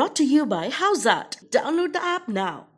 Brought to you by Howzat. Download the app now.